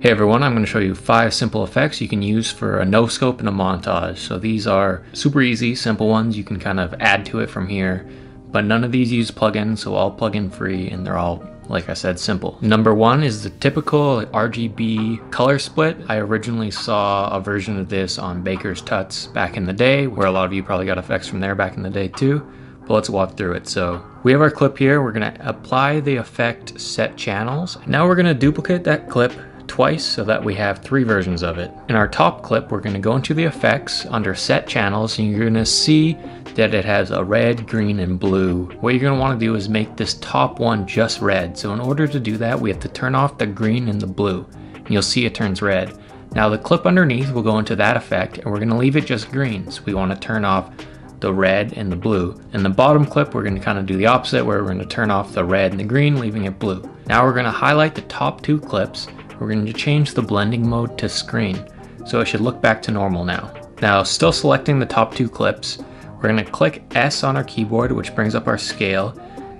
Hey everyone, I'm going to show you 5 simple effects you can use for a no-scope and a montage. So these are super easy, simple ones. You can kind of add to it from here, but none of these use plugins, so all plugin free, and they're all, like I said, simple. Number one is the typical RGB color split. I originally saw a version of this on Baker's Tuts back in the day, where a lot of you probably got effects from there back in the day too. But let's walk through it. So we have our clip here. We're going to apply the effect set channels. Now we're going to duplicate that clip twice so that we have 3 versions of it. In our top clip, we're going to go into the effects under set channels, and you're going to see that it has a red, green, and blue. What you're going to want to do is make this top one just red. So in order to do that, we have to turn off the green and the blue, and you'll see it turns red. Now the clip underneath will go into that effect, and we're going to leave it just green. So we want to turn off the red and the blue. In the bottom clip, we're going to kind of do the opposite, where we're going to turn off the red and the green, leaving it blue. Now we're going to highlight the top 2 clips. We're going to change the blending mode to screen, so it should look back to normal now. Now, still selecting the top 2 clips, we're going to click S on our keyboard, which brings up our scale,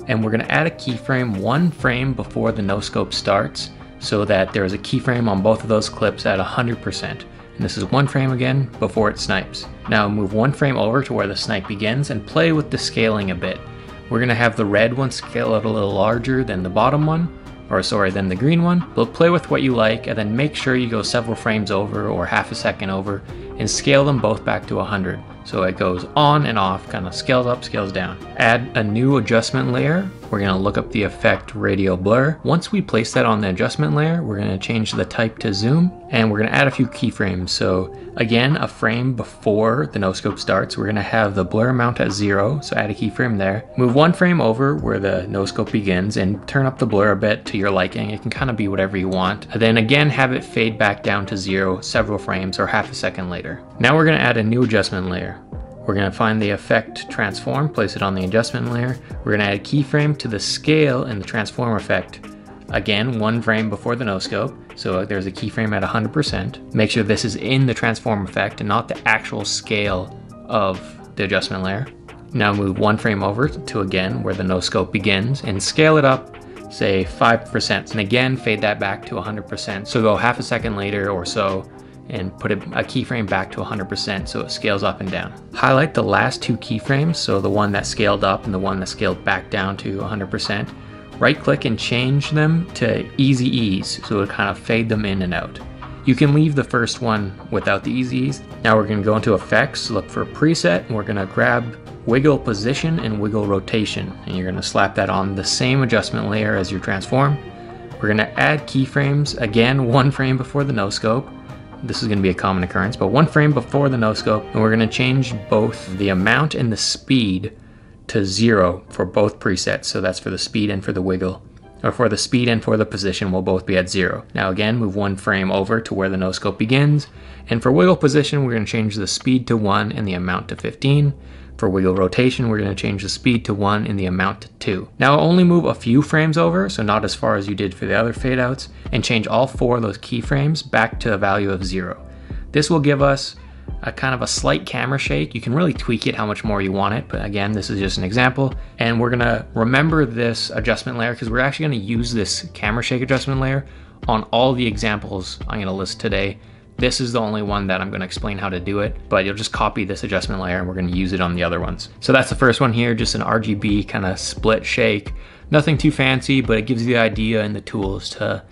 and we're going to add a keyframe 1 frame before the no-scope starts, so that there is a keyframe on both of those clips at 100%. And this is 1 frame again before it snipes. Now move 1 frame over to where the snipe begins and play with the scaling a bit. We're going to have the red one scale out a little larger than the bottom one, than the green one, but play with what you like, and then make sure you go several frames over or half a second over and scale them both back to 100. So it goes on and off, kind of scales up, scales down. Add a new adjustment layer. We're going to look up the effect Radial Blur. Once we place that on the adjustment layer, we're going to change the type to zoom, and we're going to add a few keyframes. So again, a frame before the no-scope starts, we're going to have the blur amount at 0, so add a keyframe there. Move 1 frame over where the no-scope begins and turn up the blur a bit to your liking. It can kind of be whatever you want. And then again, have it fade back down to 0 several frames or half a second later. Now we're going to add a new adjustment layer. We're going to find the effect transform, place it on the adjustment layer. We're going to add a keyframe to the scale and the transform effect. Again, 1 frame before the no-scope, so there's a keyframe at 100%. Make sure this is in the transform effect and not the actual scale of the adjustment layer. Now move 1 frame over to again where the no-scope begins and scale it up, say 5%, and again fade that back to 100%. So go half a second later or so and put a keyframe back to 100% so it scales up and down. Highlight the last 2 keyframes, so the one that scaled up and the one that scaled back down to 100%. Right click and change them to Easy Ease, so it'll kind of fade them in and out. You can leave the first one without the Easy Ease. Now we're going to go into effects, look for preset, and we're going to grab wiggle position and wiggle rotation, and you're going to slap that on the same adjustment layer as your transform. We're going to add keyframes, again 1 frame before the no-scope. This is going to be a common occurrence, but 1 frame before the no-scope, and we're going to change both the amount and the speed to 0 for both presets. So that's for the speed and for the wiggle, or for the speed and for the position will both be at 0. Now again, move 1 frame over to where the no-scope begins, and for wiggle position, we're going to change the speed to 1 and the amount to 15. For wiggle rotation, we're going to change the speed to 1 and the amount to 2. Now only move a few frames over, so not as far as you did for the other fadeouts, and change all 4 of those keyframes back to a value of 0. This will give us a kind of a slight camera shake. You can really tweak it how much more you want it, but again, this is just an example. And we're going to remember this adjustment layer because we're actually going to use this camera shake adjustment layer on all the examples I'm going to list today. This is the only one that I'm going to explain how to do it, but you'll just copy this adjustment layer and we're going to use it on the other ones. So that's the first one here, just an RGB kind of split shake. Nothing too fancy, but it gives you the idea and the tools to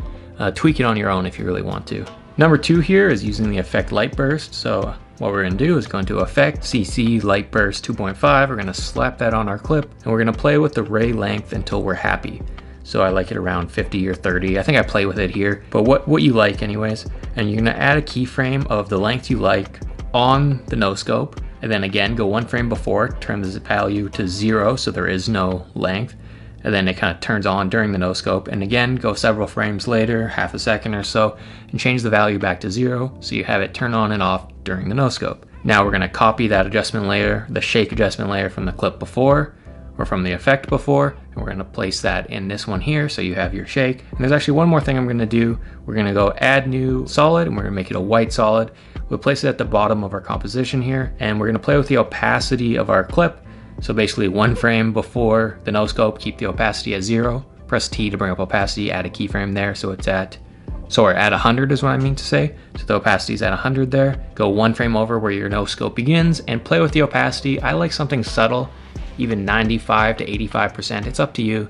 tweak it on your own if you really want to. Number 2 here is using the effect Light Burst. So what we're going to do is go into effect, CC Light Burst 2.5. We're going to slap that on our clip and we're going to play with the ray length until we're happy. So I like it around 50 or 30. I think I play with it here, but what you like anyways. And you're going to add a keyframe of the length you like on the no-scope. And then again, go 1 frame before, turn this value to 0, so there is no length. And then it kind of turns on during the no-scope. And again, go several frames later, half a second or so, and change the value back to 0. So you have it turn on and off during the no-scope. Now we're going to copy that adjustment layer, the shake adjustment layer from the clip before, or from the effect before, and we're going to place that in this one here so you have your shake. And there's actually one more thing I'm going to do. We're going to go add new solid, and we're going to make it a white solid. We'll place it at the bottom of our composition here, and we're going to play with the opacity of our clip. So basically 1 frame before the no-scope, keep the opacity at 0. Press T to bring up opacity, add a keyframe there so it's at sorry, at 100 is what I mean to say. So the opacity is at 100 there. Go one frame over where your no scope begins and play with the opacity. I like something subtle, even 95 to 85%, it's up to you.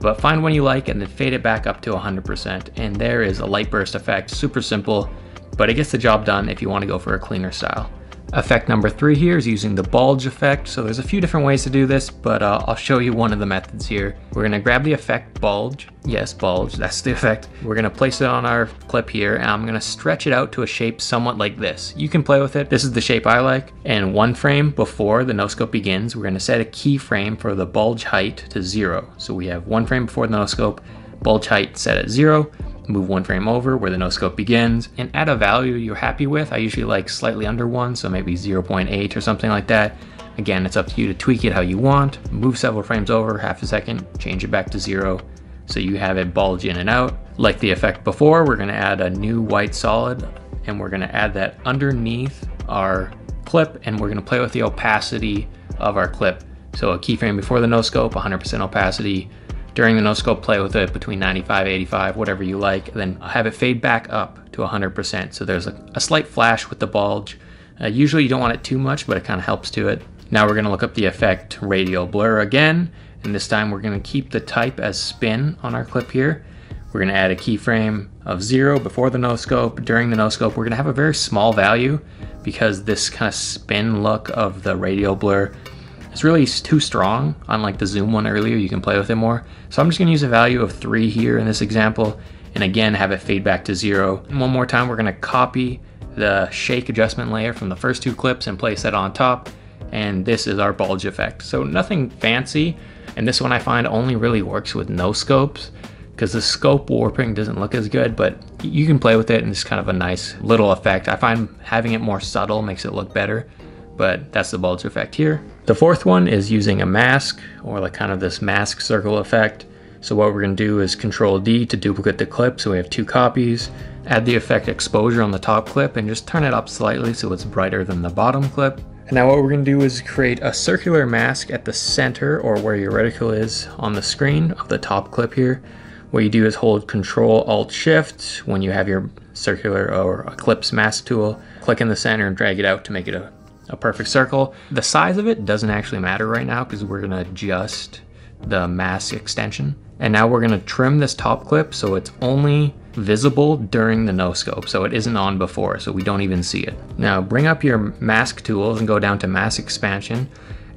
But find one you like and then fade it back up to 100%. And there is a light burst effect, super simple, but it gets the job done if you want to go for a cleaner style. Effect number 3 here is using the bulge effect. So there's a few different ways to do this, but I'll show you one of the methods here. We're gonna grab the effect bulge. Yes, bulge, that's the effect. We're gonna place it on our clip here, and I'm gonna stretch it out to a shape somewhat like this. You can play with it. This is the shape I like. And one frame before the no scope begins, we're gonna set a keyframe for the bulge height to 0. So we have one frame before the no scope, bulge height set at 0. Move one frame over where the no scope begins and add a value you're happy with. I usually like slightly under 1, so maybe 0.8 or something like that. Again, it's up to you to tweak it how you want. Move several frames over, half a second, change it back to 0. So you have it bulge in and out. Like the effect before, we're gonna add a new white solid and we're gonna add that underneath our clip and we're gonna play with the opacity of our clip. So a keyframe before the no scope, 100% opacity. During the no scope, play with it between 95, 85, whatever you like, then have it fade back up to 100%. So there's a slight flash with the bulge. Usually you don't want it too much, but it kind of helps to it. Now we're gonna look up the effect radial blur again, and this time we're gonna keep the type as spin on our clip here. We're gonna add a keyframe of 0 before the no scope. During the no scope, we're gonna have a very small value because this kind of spin look of the radial blur, it's really too strong. Unlike the zoom one earlier, you can play with it more. So I'm just gonna use a value of 3 here in this example, and again, have it fade back to 0. And one more time, we're gonna copy the shake adjustment layer from the first 2 clips and place that on top. And this is our bulge effect. So nothing fancy. And this one I find only really works with no scopes because the scope warping doesn't look as good, but you can play with it and it's kind of a nice little effect. I find having it more subtle makes it look better. But that's the bulge effect here. The 4th one is using a mask, or like kind of this mask circle effect. So what we're gonna do is Control D to duplicate the clip so we have 2 copies, add the effect exposure on the top clip and just turn it up slightly so it's brighter than the bottom clip. And now what we're gonna do is create a circular mask at the center or where your reticle is on the screen of the top clip here. What you do is hold Control Alt Shift when you have your circular or ellipse mask tool, click in the center and drag it out to make it a perfect circle. The size of it doesn't actually matter right now because we're gonna adjust the mask extension. And now we're gonna trim this top clip so it's only visible during the no scope. So it isn't on before, so we don't even see it. Now bring up your mask tools and go down to mask expansion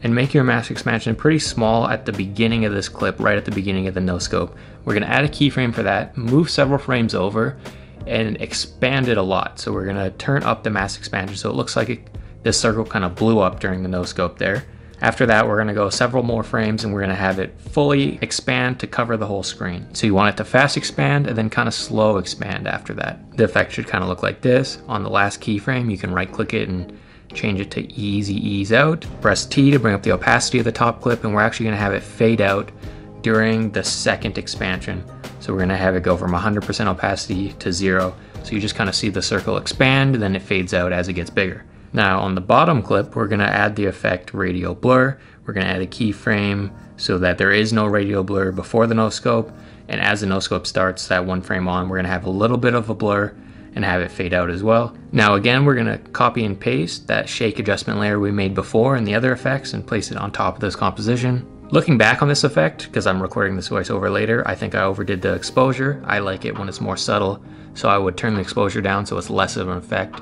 and make your mask expansion pretty small at the beginning of this clip, right at the beginning of the no scope. We're gonna add a keyframe for that, move several frames over and expand it a lot. So we're gonna turn up the mask expansion so it looks like this circle kind of blew up during the no scope there. After that, we're gonna go several more frames and we're gonna have it fully expand to cover the whole screen. So you want it to fast expand and then kind of slow expand after that. The effect should kind of look like this. On the last keyframe, you can right click it and change it to Easy Ease Out. Press T to bring up the opacity of the top clip and we're actually gonna have it fade out during the second expansion. So we're gonna have it go from 100% opacity to 0. So you just kind of see the circle expand and then it fades out as it gets bigger. Now on the bottom clip, we're gonna add the effect radial blur. We're gonna add a keyframe so that there is no radial blur before the no scope. And as the no scope starts, that one frame on, we're gonna have a little bit of a blur and have it fade out as well. Now again, we're gonna copy and paste that shake adjustment layer we made before and the other effects and place it on top of this composition. Looking back on this effect, because I'm recording this voiceover later, I think I overdid the exposure. I like it when it's more subtle. So I would turn the exposure down so it's less of an effect,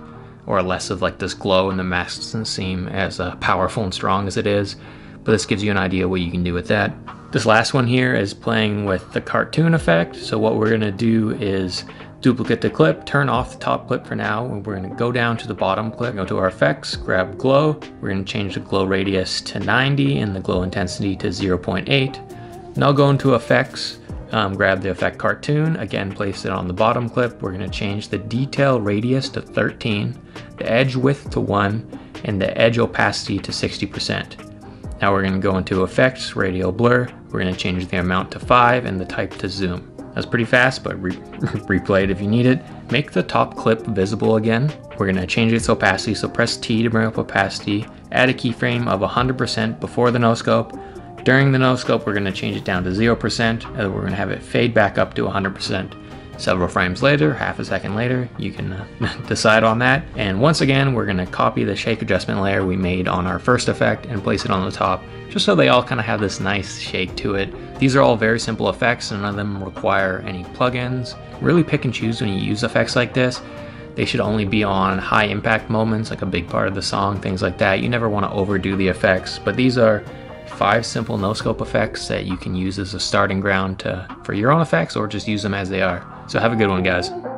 or less of like this glow, and the mask doesn't seem as powerful and strong as it is. But this gives you an idea what you can do with that. This last one here is playing with the cartoon effect. So what we're gonna do is duplicate the clip, turn off the top clip for now, and we're gonna go down to the bottom clip, go to our effects, grab glow. We're gonna change the glow radius to 90 and the glow intensity to 0.8. Now go into effects, grab the effect cartoon, again place it on the bottom clip. We're going to change the detail radius to 13, the edge width to 1, and the edge opacity to 60%. Now we're going to go into effects, radial blur. We're going to change the amount to 5 and the type to zoom. That's pretty fast, but replay it if you need it. Make the top clip visible again. We're going to change its opacity, so press T to bring up opacity. Add a keyframe of 100% before the no scope. During the no scope, we're gonna change it down to 0% and we're gonna have it fade back up to 100%. Several frames later, half a second later, you can decide on that. And once again, we're going to copy the shake adjustment layer we made on our first effect and place it on the top, just so they all kind of have this nice shake to it. These are all very simple effects, and none of them require any plugins. Really pick and choose when you use effects like this. They should only be on high impact moments, like a big part of the song, things like that. You never want to overdo the effects, but these are 5 simple no-scope effects that you can use as a starting ground for your own effects, or just use them as they are. So have a good one, guys.